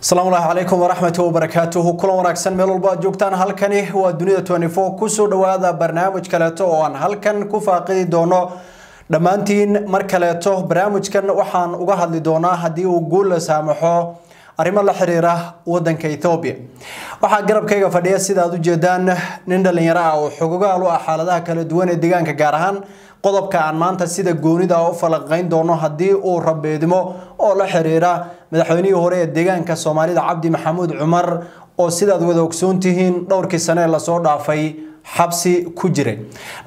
السلام عليكم ورحمة الله وبركاته. كل وراكسن ميل البا جوجتان هالكني هو دنيا 24 كسر دوادا برنامج كلاته وان هالكن كفاقي دونه دمانتين مركلاته برنامج كن وحن وجهد لدونه هدي وقول سامحه أريم الله حريره ودن كإثيوبيا وحن جرب كي يفدي السيدة جدان نندلين يراو حقوقه لو أحالده كالدوان الدجان كجارهن قطب كأن مانت السيدة جونيدا وفلقين دونه هدي ورب يدمو الله حريره مدحوني هوري الدجان كالصومالي عبد محمود عمر والسيدة ودوكسونتهن دور كسنة لصورة في حبسي كجري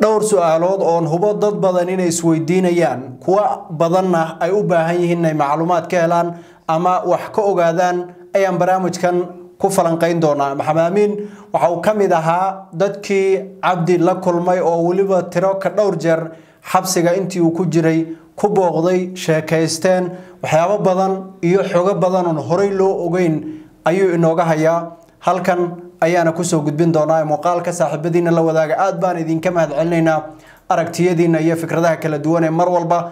دور سؤالات عن هبوط ضد بدنين السويدينيان كوا بدنا أي أباهيهن معلومات كهلان أما وحكوا جذان أي برامج كان كفرن قين دونا محامين وحكم ذها ضدك عبد الله كل ما أوليبا تراك دور جر حبسي جانتي وكجري كبوغضي شاكيستان وحياة بدن يحجب بدن هريلو وجين أيو إنوجها يا هل كان أيانا كسو قدبين دوناي موقال كساحب دينا لو داقا آدبان إذين كما هدعلينا أركتيا دينا إيا فكرة داها كالدواني مروالبا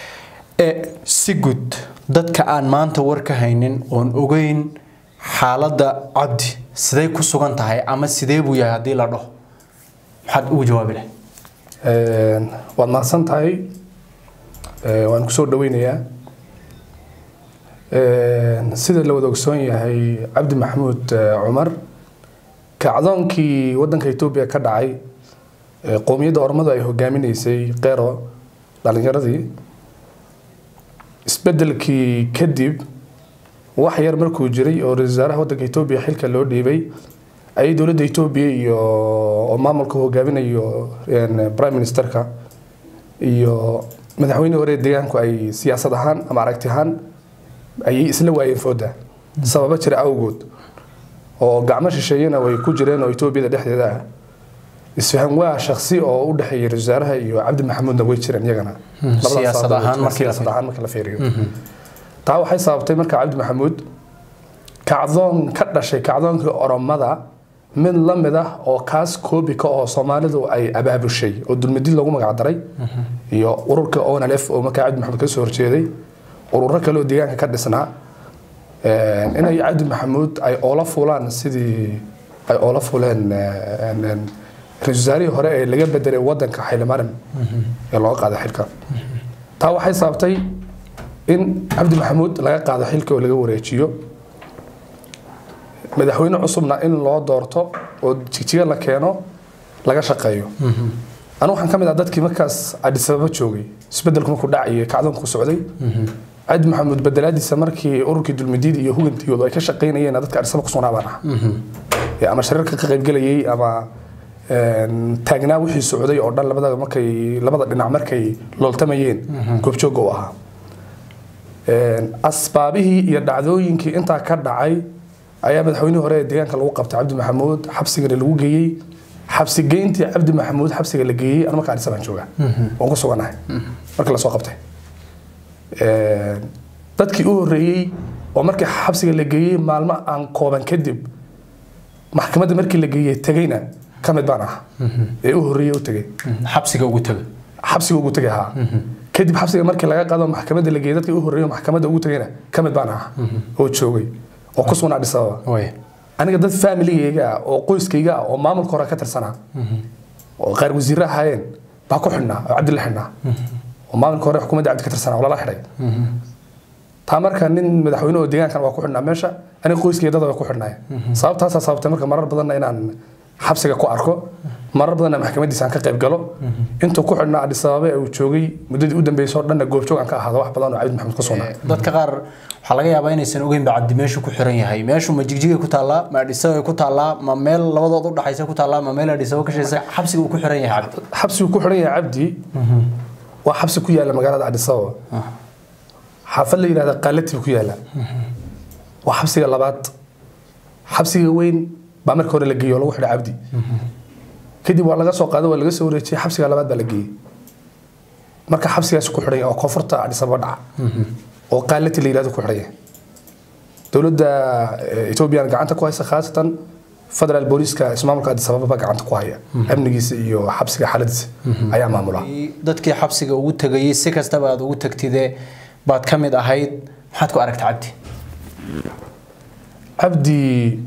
سيجود دادكا ان مانتا وركا هينين اون اوغين حالدا عبدي سيداي كسوغان تاهاي اما سيداي بويا هادي لادو محاد او جوابي له وانا سانتاهاي وانا كسور دوينيا سيدة لو دوكسوني هي عبد محمود عمر كعضان كي ودن كيتوبيا كدعي قومية دور مضى يهجامين يسي قيرو لالنجردي استبدل كي كدب وحير مركو جري أو رزارة ودن كيتوبيا حيل كالودي بي أي دولة كيتوبيا يو أمام الكو هجامين يو يعني برايم مينستر كا يو مدحوين وريد ديانكو أي سياسة هان أم عركتهان أي إسلام ويفوده سبب ترى أوجود أو قعمش شيئنا ويكوجرين ويتوبي ده حد ده إسفهم وع شخصي أو وده حير الزارها يو عبد محمود نويتشرين يجنا سياسة دهان ما كلا فيريو تعو حي صاب تمر كعبد محمود كعضان كذا شيء كعضان كأرام ماذا من لم ده أو كاس كوبي كأو صمالد وأي أبهب الشيء ودول مديل لقوم قعدري يو أورك أو نلف أو ما كعبد محمود كسر شيء ururka loo deegaanka ka dhisnaa inay Cabdi Maxamuud ay oola fulaan sidii ay oola fulaan rajisari hore ee laga bedelay wadanka Xilmaran ee loo qaado xilka taa waxay sabtay in Cabdi Maxamuud laga qaado xilka oo laga wareejiyo madaxweyne cusubna in loo doorto oo jigjiga la keeno laga shaqeeyo anu waxaan kamid ah dadkii markaas Addis Ababa joogay isbedelku ku dhacay kacdan ku socday عبد محمود بدلادي سمركي أوركي دول مديد يهوج أنت يوضع كشقين أيه نادت كأرسمك صنع برا يا أما شريرك قريب جليه أما تاجنا وش السعودية أوردان لبضع مكي لبضع بنعمركي لالتميين كوبشو جواها أسبابه يدعوه إنك أنت كدعي أيام الحويني هراء ديان كالوقف تاع عبد محمود حبس جلوجي حبس جينتي عبد محمود حبس جلجي أنا ما كأرس سمعت شو جا وقصوا عنها مركل سوقفته dadkii u horeeyay oo markii xabsiga la geeyay maalmo aan kooban kadib maxkamadda markii la geeyay tagayna kamid baan ah ee u horeeyay u tagay xabsiga ugu tagay ha kadib xabsiga markii laga qaado maxkamadda la geeyay dadkii u horeeyay maxkamadda ugu tagayna kamid baan ah oo joogay oo ku sugnaa dhisaba aniga dad familygeyga oo qoyskeyga oo maamulka hore ka tirsanaa oo qaar wasiir ahaayeen baa ku xidhnaa oo cabdi la xidhnaa وما نكره حكومة عبد كتر سنة ولا لا حري. تامر كان من مدحوين وديان كان وقوعنا ماشى أنا قويس كيدا وقوعنا. صابت هسا صابت تامر مرة بدنا إن حبسك كواركو مرة بدنا محكمة دي سانك قريب قالوا أنتوا قوعنا على الصواب وتشوي مدد قدام بيصور لنا جوب شو عن كهذا واحد بدنا عبد محمد قصونا. ضد كغار حلقة عباين السنوين بعد ماشوا كحرين هاي ماشوا مجيجي كتالا ما ديسوا كتالا ما ميل لوضع ضد حيسوا كتالا ما ميل ديسوا كشيء حبسك وكحرين عبد حبسك وكحرين عبدي. وحبس كويا لما قالت عاد الصوا حفل لي هذا قالت بكويا لا وحبس يلا بعد حبسي وين بعمر كورة لقيه ولا واحد عبدي كدي والله جس وقاعد ولا جس وريتي حبسي على بعد بلقيه مركب حبسي يسكو حرية أو كفرت على صبرنا أو قالت اللي لا تكو حرية تولد إثيوبيا قاعدة كويسة خاصة فدر البوليس كاسمه مركب السبب بقى قاعدة كويسة أمن جيس يو حبسي حالتز أيام معمولة ضد كي حبسي وتجي سكس تبع وتكتيده بعد كم يد أهيد حتكو أركت عبدي عبدي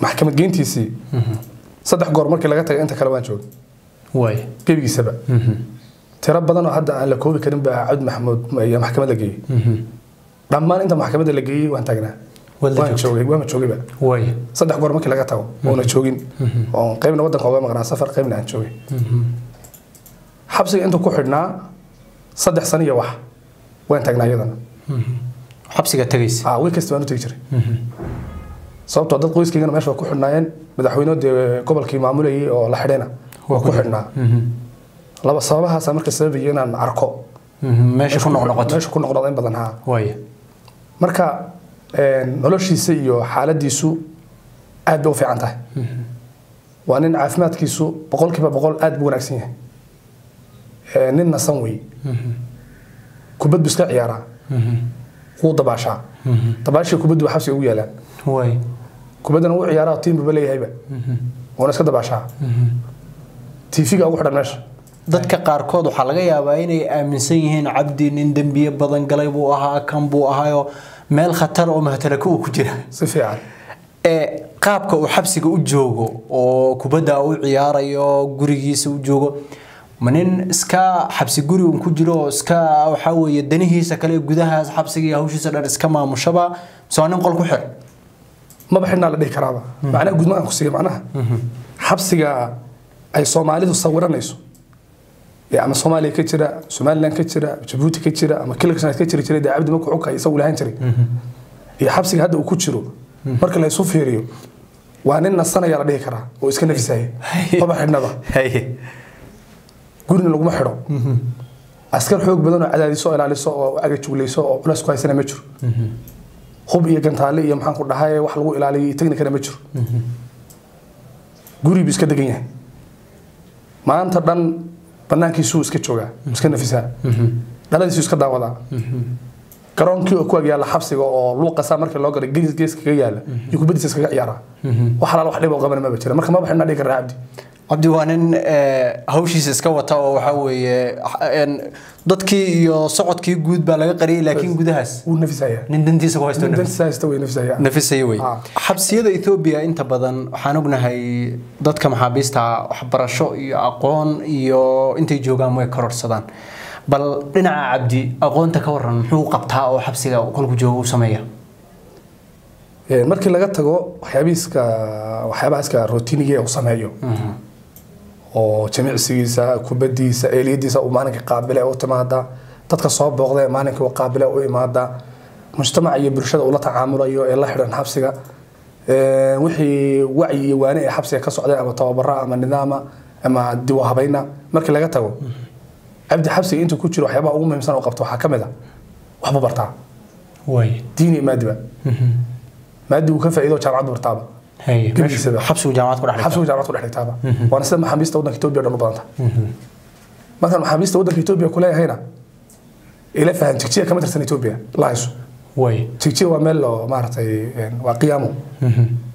محكمة جنتيسي صدق قرر مركب لقيتك أنت كلوان شو واي بيبي سبع ترى بدنا حد على كوبي كريم بعد محمود يا محكمة لقي لما أنت محكمة لقي وأنت جنا وين تشوقي وين تشوقي بقى واي صدق قرر مركب لقيته ونتشوقين قيمنا ودنا قوام غنا سفر قيمنا نتشوقي حبسي أنتو كحرنا صدق صنية واحد وأنت جنا أيضا حبسي كتريس ويكست وانو تيجري صوبت عدد قويس كينا ماشوا كحرناين مدحوينو دي قبل كي معمولي أو لحرنا وكحرنا لا بس صباحها سامرك السبب يجينا نعرقه ماشي كنا غلطين ماشي كنا غلطين بدنها ويا مركا نقولش يسيو حالة دي سو أدبو في عنده وأنا عفمات كيسو بقول كيف بقول أدبو نكسيه نن نسوي كبد بس كعيارة قوة طباشة طباشة كبد وحبسي ويا لا واي كبد أنا وعيارة تيم ببلي هيبة وأنا سكت طباشة تيفيك أو حدا ماشي dadka qaarkood waxaa laga yaabaa inay aaminsan yihiin cabdi nin dambiye badan galay buu ahaa kan buu ahayo meel khatar oo mahtaraka uu ku jira si fiican qaabka uu xabsiga u joogo oo kubada uu ciyaarayo gurigiisa u joogo manin iska xabsi guri uu ku jiro iska waxa weeye danihiisa kale gudaha xabsiga hawshiisa dhar iska maamushaba soo nin qol ku xir ma baxina la dhig karaaba macnaha gudmaan ku siiyo macnaha xabsiga ay Soomaalidu sawiranayso يا أما صومالي كتيرة، سومالي كتيرة، جبروت كتيرة، أما كل كنات كتيرة كتيرة ده عبد ما كوكا يسوي لها انتري. يا حبسي هذا وكتشرو. مركل لا يسوف هيريو. وعننا الصنة يا ربي كره، ويسكن في ساي. طبعا إحنا ضه. قلنا لو ما حرام. أسكر حقوق بدنا عدد يسوق على يسوق وأجت ولا يسوق وناس كويسين متر. خب يجنت عليه يوم حنقول هاي وحلو إلى عليه تجني كنا متر. قري بيسكت دقيقة. ما أنت بدن بناكي سوس كتشوجا مسكنا في ساعة دلالي سوس كده ولا كران كيو كوا جاله حبسي أو لوقا سامر كلاجر جيز جيز كجاله يكون بدي سوس كجاله وحلال وحليب وقبل ما بتشيله مركب ما بحنا ديك الرعبدي عبدي وانن هوشي سكوا تاو وحوي إن ضدكي صعد كي جود بلاقي قري لكن جودهاس ونفسية نندنتي سوا يستوي نفسية يستوي نفسية نفسية وي حبسية إثيوبيا أنت بدن حنوبنا هاي ضدك محابيس تاع حبرشوا يعقون يو أنت يجوا مو يكرر صدان بل لنا عبدي أقون تكورن حو قبتها أو حبسية وكل جو سمية مركل لقت جو حبيس ك وحباس كروتينية وسمية oo jimicsigiisa kubadiisa eeliyadiisa oo maanka qaabile oo timaada dadka soo booqday maanka oo qaabile oo imaada mujtamaca iyo bulshada ula tacaamulayo ee la xiran xabsiga wixii wacyi waana ee xabsiga ka socday ama tababarra ama nidaama ama diwahabayna markii laga tago abdi xabsiga inta ku jiro waxyaabaha ugu muhiimsan oo qabto waxa kamid ah waxba bartaa way diini maadba maadu ka faa'iido jamacad bartaaba هي حبسوا جامعات كل حلقة حبسوا جامعات كل حلقة وأنا سمع حميس تودن كتوبيا ولا بانتا مثلا حميس تودن كتوبيا كلها هنا إلى فهم تكتير كم ترسن كتوبيا لا يسوع وي تكتير وملو مارتي وقيامه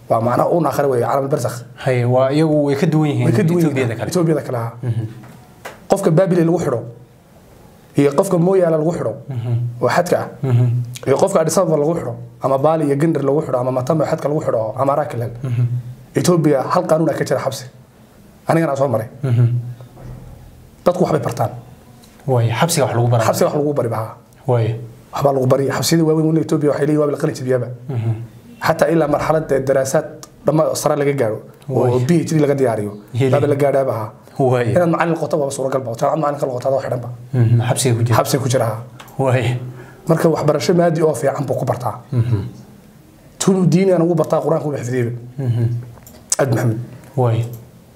ومعناه أون آخر وي عالم البرزخ هي ويكدوين كتوبيا ذكر كتوبيا ذكرها قفك بابل للوحرة هي قفك موية على الوحرة وحدك يقفك على صف الوحرة أما بالي يجندر الوحرة أما مطمع حدك الوحرة أما راكل إثيوبيا هل قانون كتير حبسي أنا كان أصومري تدخل حبي برتان وي حبسي وحلو بري حبسي وحلو بري بها وي حبالو بري حبسي ذي وين إثيوبيا وحيلي وبالقرية بيابة حتى إلا مرحلة الدراسات لما صار لقى جارو وبي تري لقى دياريو هذا اللي جاره بها وي أنا معلم القطة بصورة قلبه وتعلم معلم القطة هذا وحرم بها حبسي كجرها وي مركب وحبرشة ما هدي أوفي عم بكبرتها. تقولوا ديني أنا وبرتها قرآن كله حفظيه. أد محمد. واي.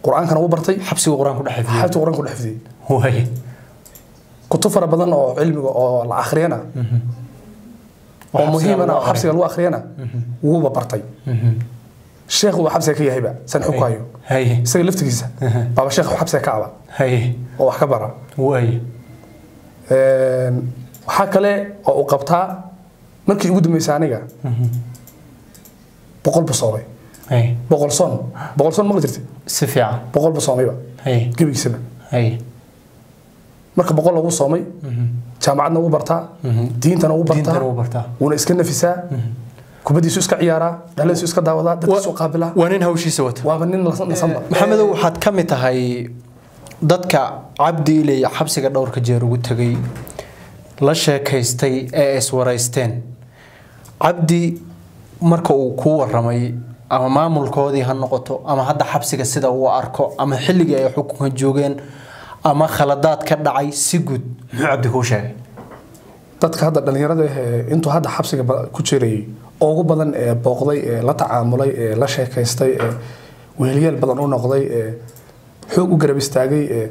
قرآن كان وبرتي حبسي وقرآن كله حفظيه. حبسي وقرآن كله حفظيه. واي. كنت فرق بدن أو علم أو الآخرين. ومهمنا حبسنا لو أخرينا وهو ببرتاي الشيخ هو حبسك يا هبة سنحكوا أيوه هاي سري لفت جزء بابا الشيخ هو حبسك على هاي أو حكبرة وأي حكى لي أو قبطها ممكن يقود ميسانية بقول بصوري هاي بقول صن ما قدرت سفيعة بقول بصوري بقى هاي كيف يسمع هاي مركب بقول أبو صامي جامعنا أبو برتا دينتنا أبو برتا ونسكننا في ساعة كبدي سوسك عيارة دلنا سوسك دعوة دلنا سوق قابلة وانين هوشي سوت وانين نصنع محمد هو حد كم تهاي ضدك عبدي لي حبسك الدور كجير وتجي لشة كيستي اس ورايستين عبدي مركو كور رمي أما ما ملكودي هالنقطة أما هذا حبسك السدا هو أركو أما حل جاي حكم الجوجين أما خلادات كذا عاي سجود عبد هوشة. تذكر هذا النهارده أنتو هذا حبسك كتيري أو بدن بقضي لا تعاملي لا شيء كيستي وهي البدنون قضي حقوق جربستاجي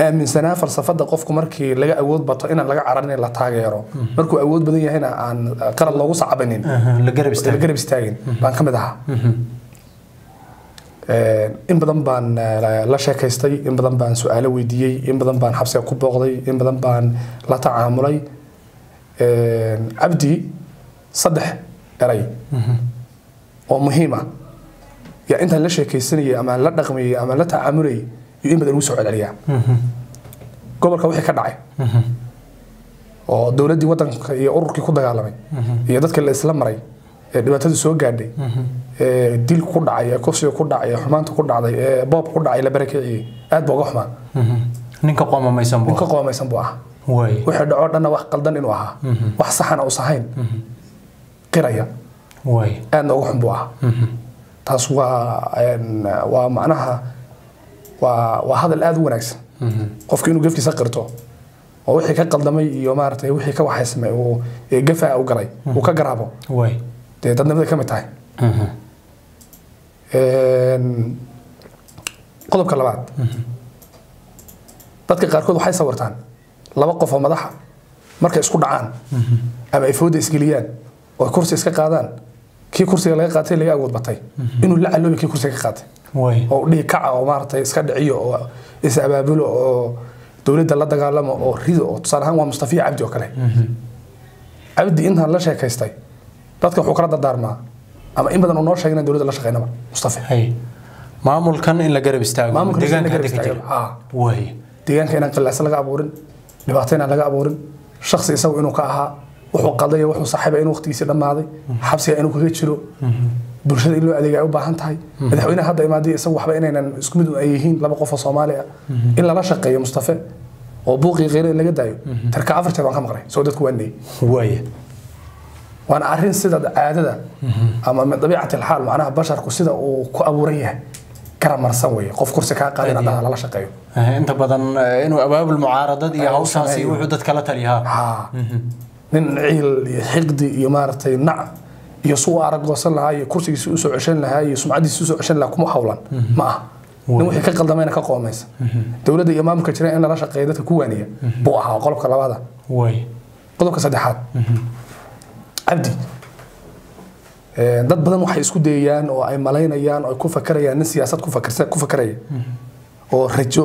من سنة فلسفة دقفكم مركي لقى أود بطئنا لقى عرني لا تغيره مركو أود بدنيا هنا عن كرر الله صعبنين لجربستاجين بان خمدها إن بدن بان لا شيء كيستي إن بدن بان سؤال ويدي إن بدن بان حبسك كبقضي إن بدن بان لا تعاملي عبدي صدح أري ومهمة يعني أنت ليش كيسني أما لا رقمي أما لا تعامري يقيم بدل وسع عليها قبل كويح كدعي والدولة دي وطن يقرر كي كده عالمي يدك الإسلام مري لما تدرس سوق جدي دي الكدعي كوسي كدعي حمان تكدعي باب كدعي لبركة أد بقحمة نك قوام ما يسموه نك قوام ما يسموه واحد عودنا وقلدنا إنوها وحصحنا وصحين قراية أنا أحب بها تسوى ومعناها وهذا الآذو ناقص قف كأنه قف يسقرته ووحي كقلدمي يومارته ووحي كوحاسمه وقفه أو قري وكقرابه تدنا بدك كم تعي قلب كلا بعد بدك قاركود وحي صورتان لا وقفه مدحه مركز كل عام أما يفود إسكيليان وكرسي إسكا قادان كي كرسي لقى قاتي لقى أود بطي إنه لا علوي كي كرسي قاتي أو ليه كعة أو مارتي إسكا دعيه أو إسأبابله أو دولة الله دقالما أو ريد أو تصالحان ومصطفى عبدي وكله عبدي إنها لا شيء كيستي لاتك حكرات الدار ما أما إن بدنا نور شيئنا دولة الله شقينا مصطفى هي معمول كان إلا قرب استعجل معمول كان إلا قرب استعجل وهي ديان كان إنك لا سلقة أبورن لبعتين على أبورن شخص يسوي إنه كعها wuxuu qaday wuxuu saaxiibay inuu waqtigiisa dhamaaday xabsiga inuu kaga jiro bulshada in loo adeegayo u baahan tahay madaxweynaha hadda imaadii isagu waxba inaynan isku mid ay yihiin laba qof oo Soomaali ah in la shaqeeyo Mustafa oo buuqii qeyrin laga daayo tarka afarta baan ka maqray soo dadku waanay waaye waan arrin sida caadada ama dabiicada xaal macnaha basharku sida uu ku abuuran yahay karamarsan way qof kursi ka qaadin hada la shaqeeyo inta badan inuu abaabul mucaaradada iyo hawshaasi wuxuu dad kala taliyaa nin ciil xigdi imaartay nac iyo soo aragoosan lahaay kursigiisa u soo ceshan lahaay sumcadiisa u soo ceshan lahaay kuma hawlan ma ah nin wixii ka qaldamayna ka qoomaysa dawladda imaamka jira in la shaqeeyo dadka ku waaniya buu ahaa qodobka labaad way qodobka saddexaad abdi dad badan waxay isku deeyaan oo ay malaynayaan oo ku fakarayaan in siyaasad ku fakaraya oo rajo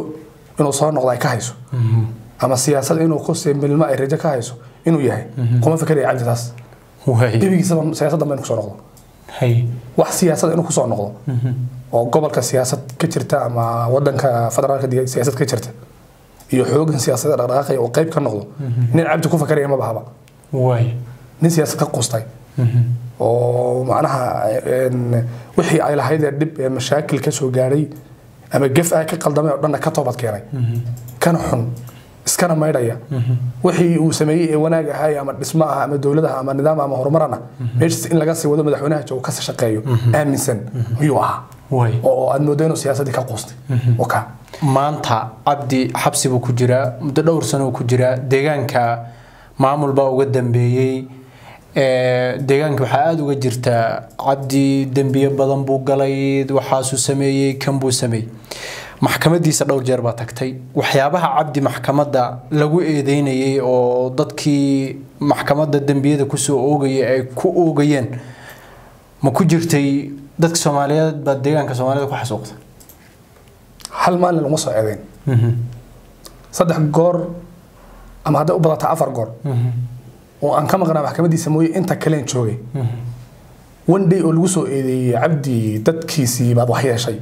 inuu soo noqdo ay ka hayso ama siyaasad inuu ku seebilma ay rajo ka hayso إنه ياه، قوم فكر يا عبد الناس، دبي سبب سياسة دم إنه كسر نقطة، واحد سياسة إنه كسر نقطة، وقبل كسياسة كثرتها مع ودن كفترة كدي سياسة كثرتها، يحوج سياسة الرقاقي وقيب كنقطة، نلعب تكون فكر يا ما بحبه، نسياسة كقصتي، ومعناها إن وحي على هيدا الدب مشاكل كسر جاري، أما الجفاء كقل دم ودنا كطابت كيري، كانوا حن. إسكان ما يريا، وحي وسمي وناج هاي أما نسمعها أما دولتها أما نظامها أما هرمرنا، مجلس إن لقصي وده مدحونها جو كسر شقيه، آمن سن، يوعى، وأنه دينو سياسة دي كقصدي، وكا. ما أنت عبدي حبسي بكجرا، متدور سنو كجرا، ديجان كا معمول باو قدم بيجي، deegaanka waxa aad uga jirta abdi dambiye badan buu galay waxa soo sameeyay kan buu sameeyay maxkamadiisa dhowr jeer baa tagtay waxyaabaha abdi maxkamada lagu eedeynayay oo dadkii maxkamada dambiyada ku soo oogayay ay ku oogayeen ma ku jirtay dadka Soomaaliyeed ba deegaanka Soomaaliyeed ku xasuuqtay hal maalin lagu soo eedeyn saddex goor ama hada u badata afar goor وأن كما قلنا محكمة دي سموه أنت كلين شوي. وندي أولوسو إذا عبدي تدكيسي بعض وحياة شيء.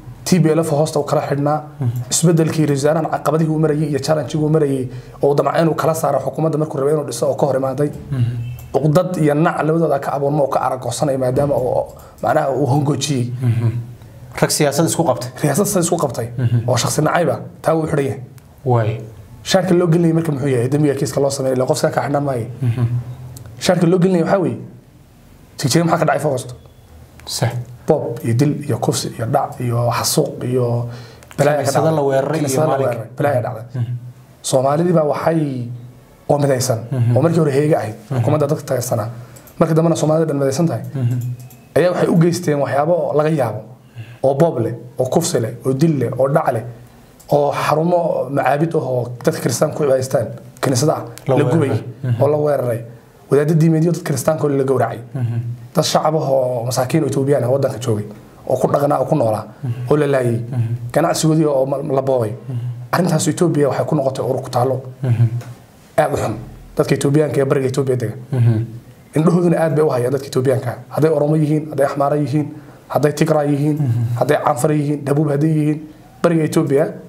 تبي ألف هوستا وكراحنا استبدل كي رجالنا عقبته ومري يشارن شو ومري أو ضمعين وكلاس على حكومة دمر كربين ودسا وقهر ما داي وضد ينع لو ضد كعب وما وكعرق وصنع ما دام أو معناه وهنجوشي ركسياسة سوقبت ركسياسة سوقبتي أو شخص نعيبة تاوي حرية واي شارك اللوج اللي يملك محوية دمية كيس كلاس سمي لقف ساك إحنا ماي شارك اللوج اللي يحوي تيجي محك ضعيف هوست صح بوب يدل يا كوفس يا دع يا حسوق يا بلايا كذا الله ويري مالك بلايا دع صومالي دي بقى وحي ومدايسن ومركي ورهيج عهد كمان ده دكتور سنة مركي ده منا صومالي ده مدايسن تاعي أيه وحي وجيستين وحي أبو الله غيابه أو بابله أو كوفسله أو دله أو دعله أو حرمه معابده أو تذكرستان كل بايستان كنيسة دع للجوي الله ويري وده دي ميديو تذكرستان كل الجورعي تا شعبه مساكين إثيوبيان ودان كجوجي أو كنا غنا أو كنا ولا ولا لاي كان عسودي أو لبوي أنت هسوي إثيوبيا وحيكون قطع أورك تعلو أعرفهم تذكر إثيوبيان كبرج إثيوبيا ده إن له ذن أعرف بوها يادات إثيوبيان كان هذا أوراميين هذا أحمريين هذا تجرايين هذا عنفريين دبوب هديين برج إثيوبيا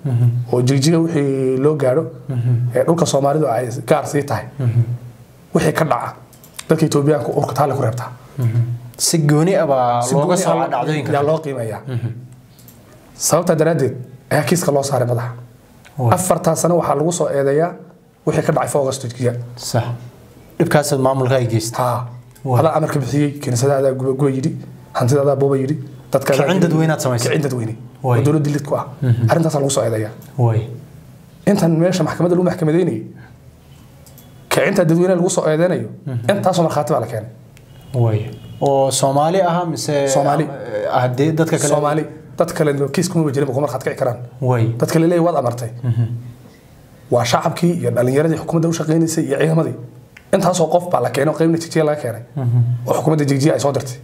وجيجي وحي لو جارو أورك الصومالي ده عايز كارسي تاعي وحي كناعة تذكر إثيوبيان كأورك تعلو كربتها سجوني أبا لوجا صعد عدوين كده لاقي ما يع صوت تدردد هكيس خلاص صار مضحك أفرتها سنة وحلوصة إيديا وحكي ضعيف أغسطس كده صح بكاسة معمول غاي جيست ها هلا أمريكا بثي كنيسة هذا جو يدي هنتي هذا بابا يدي تتكلم عند دوينات سمايس عند دويني ودولو دلت كوا أنت صلوصة إيديا وين أنت ماشى محكمة دلو محكمة ديني كأنت دوينا الوصة إيديا أنت أصلا خاطب على كان وي أو سومالي أهم سه سومالي أهدي تذكر سومالي تذكر إنه كيس كم بيجرب حكومة خد كإكران وي تذكر ليه وضع مرتين وشعب كي يعني اللي يرد الحكومة ده وشغلين سي يعيها ماضي أنت هسوقف على كأنه قيمنا تجيء لا كأنه وحكومة ده تجيء صادرت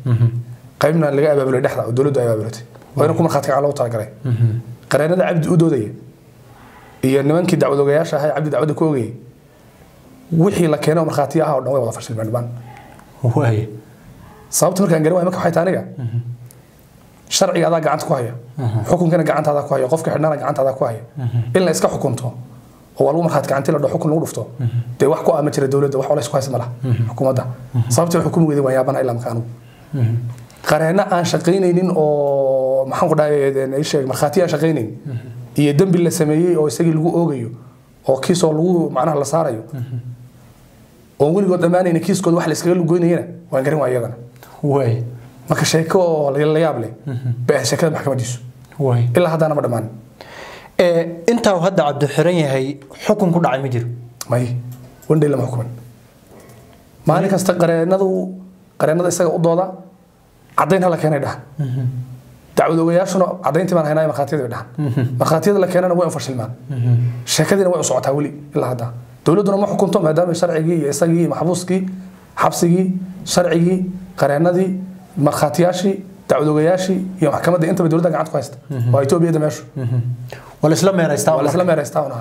قيمنا اللي جاء بابلو نحنا ودولو ده بابلوتي وين الحكومة خد على وطار قري قرينا ده عبد أودودي يعني من كده عودوا جياش هاي عبد عودوا كوري وحي لا كأنه مرخاتيها ونوي وضع فرش المربان وي صابت مركان جروا ما كحيت أنا شرعي هذا قاعد كوايا حكم كنا قاعد هذا كوايا قف كحنا قاعد هذا كوايا إلا إسكح حكمته هو لو ما خد قاعد تلا ده حكم نورفته ده وحكو أمتير الدولة ده وحول إسكوايس ملا حكم هذا صابت الحكم وذي ويابنا إلا مكانه قرينا أن شقينين أو محمد إيش مرخاتي أن شقينين يدم بالله سميه أو يسجل لقو أوجيو أو كيس لقو معناه الله صاريو ونقول قد أماني إن كيس كود واحد إسكال وجوين هنا وانقريهم أيضاً. واي. ما كشيكو ولا يلا يابلي. بس شكل محكمة ديسو. واي. إلا هذا أنا بدمان. أنت وهذا عبد الحرية هي حكم كل عام يجري. ما هي. وندي لما حكم. ما أنا كاستقر نذو قرن نذو إسكال قضاء عدين هلا كان يدها. تعود وياه شنو عدين تمان هنا مخاطير يدها. مخاطير اللي كان أنا وين فرش المال. شكل أنا وين صعود هولي إلا هذا. دولتنا ما حكمتهم هذا شرعي إسقي محبوسكي حبسكي شرعي قرينادي مخاتياشي تعودوجياشي يا محكمة دي أنت بدولتك عندك كويست وإثيوبيا ده ماشوا والإسلام يا رئيس تاعنا